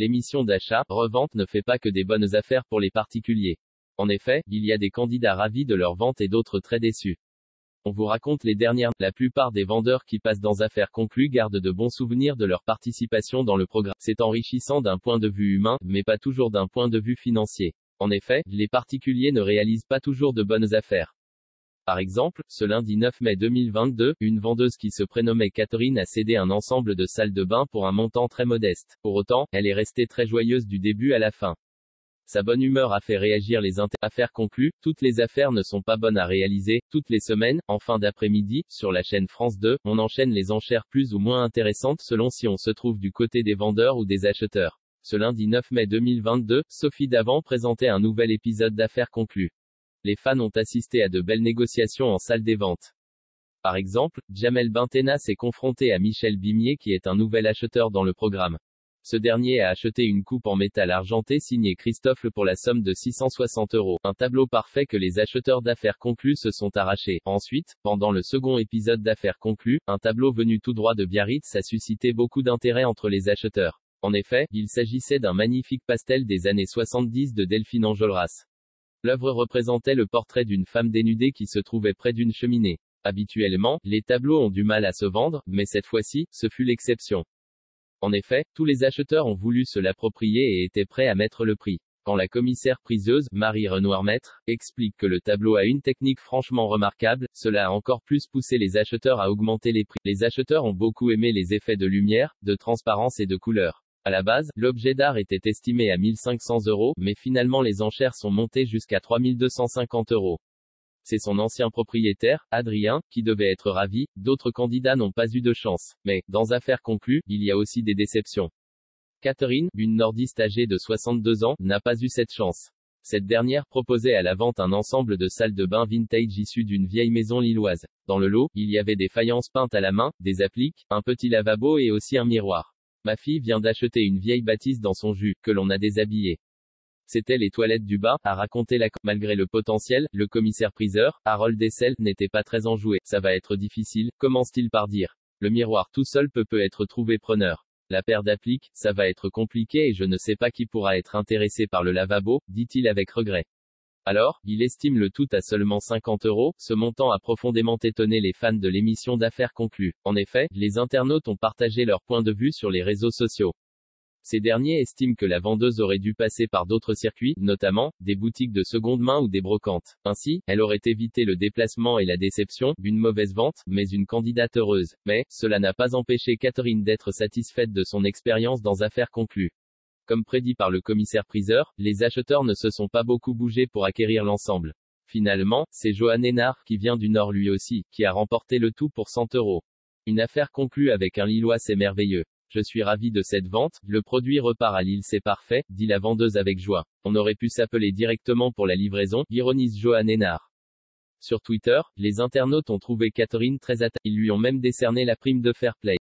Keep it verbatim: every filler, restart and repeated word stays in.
L'émission d'achat-revente ne fait pas que des bonnes affaires pour les particuliers. En effet, il y a des candidats ravis de leur vente et d'autres très déçus. On vous raconte les dernières. La plupart des vendeurs qui passent dans Affaires conclues gardent de bons souvenirs de leur participation dans le programme. C'est enrichissant d'un point de vue humain, mais pas toujours d'un point de vue financier. En effet, les particuliers ne réalisent pas toujours de bonnes affaires. Par exemple, ce lundi neuf mai deux mille vingt-deux, une vendeuse qui se prénommait Catherine a cédé un ensemble de salles de bain pour un montant très modeste. Pour autant, elle est restée très joyeuse du début à la fin. Sa bonne humeur a fait réagir les intéressés. Affaires conclues, toutes les affaires ne sont pas bonnes à réaliser. Toutes les semaines, en fin d'après-midi, sur la chaîne France deux, on enchaîne les enchères plus ou moins intéressantes selon si on se trouve du côté des vendeurs ou des acheteurs. Ce lundi neuf mai deux mille vingt-deux, Sophie Davant présentait un nouvel épisode d'Affaires conclues. Les fans ont assisté à de belles négociations en salle des ventes. Par exemple, Jamel Bintenas est confronté à Michel Bimier qui est un nouvel acheteur dans le programme. Ce dernier a acheté une coupe en métal argenté signée Christofle pour la somme de six cent soixante euros. Un tableau parfait que les acheteurs d'affaires conclues se sont arrachés. Ensuite, pendant le second épisode d'affaires conclues, un tableau venu tout droit de Biarritz a suscité beaucoup d'intérêt entre les acheteurs. En effet, il s'agissait d'un magnifique pastel des années soixante-dix de Delphine Enjolras. L'œuvre représentait le portrait d'une femme dénudée qui se trouvait près d'une cheminée. Habituellement, les tableaux ont du mal à se vendre, mais cette fois-ci, ce fut l'exception. En effet, tous les acheteurs ont voulu se l'approprier et étaient prêts à mettre le prix. Quand la commissaire priseuse, Marie Renoir-Maître, explique que le tableau a une technique franchement remarquable, cela a encore plus poussé les acheteurs à augmenter les prix. Les acheteurs ont beaucoup aimé les effets de lumière, de transparence et de couleur. À la base, l'objet d'art était estimé à mille cinq cents euros, mais finalement les enchères sont montées jusqu'à trois mille deux cent cinquante euros. C'est son ancien propriétaire, Adrien, qui devait être ravi. D'autres candidats n'ont pas eu de chance. Mais, dans Affaires conclues, il y a aussi des déceptions. Catherine, une nordiste âgée de soixante-deux ans, n'a pas eu cette chance. Cette dernière proposait à la vente un ensemble de salles de bain vintage issues d'une vieille maison lilloise. Dans le lot, il y avait des faïences peintes à la main, des appliques, un petit lavabo et aussi un miroir. Ma fille vient d'acheter une vieille bâtisse dans son jus, que l'on a déshabillée. C'était les toilettes du bas, a raconté la com. Malgré le potentiel, le commissaire-priseur, Harold Dessel, n'était pas très enjoué. Ça va être difficile, commence-t-il par dire. Le miroir tout seul peut peut être trouvé preneur. La paire d'appliques, ça va être compliqué et je ne sais pas qui pourra être intéressé par le lavabo, dit-il avec regret. Alors, il estime le tout à seulement cinquante euros, ce montant a profondément étonné les fans de l'émission d'affaires conclues. En effet, les internautes ont partagé leur point de vue sur les réseaux sociaux. Ces derniers estiment que la vendeuse aurait dû passer par d'autres circuits, notamment, des boutiques de seconde main ou des brocantes. Ainsi, elle aurait évité le déplacement et la déception, une mauvaise vente, mais une candidate heureuse. Mais, cela n'a pas empêché Catherine d'être satisfaite de son expérience dans Affaires conclues. Comme prédit par le commissaire-priseur, les acheteurs ne se sont pas beaucoup bougés pour acquérir l'ensemble. Finalement, c'est Johan Hénard, qui vient du Nord lui aussi, qui a remporté le tout pour cent euros. Une affaire conclue avec un Lillois, c'est merveilleux. Je suis ravi de cette vente, le produit repart à Lille, c'est parfait, dit la vendeuse avec joie. On aurait pu s'appeler directement pour la livraison, ironise Johan Hénard. Sur Twitter, les internautes ont trouvé Catherine très attachante. Ils lui ont même décerné la prime de fair play.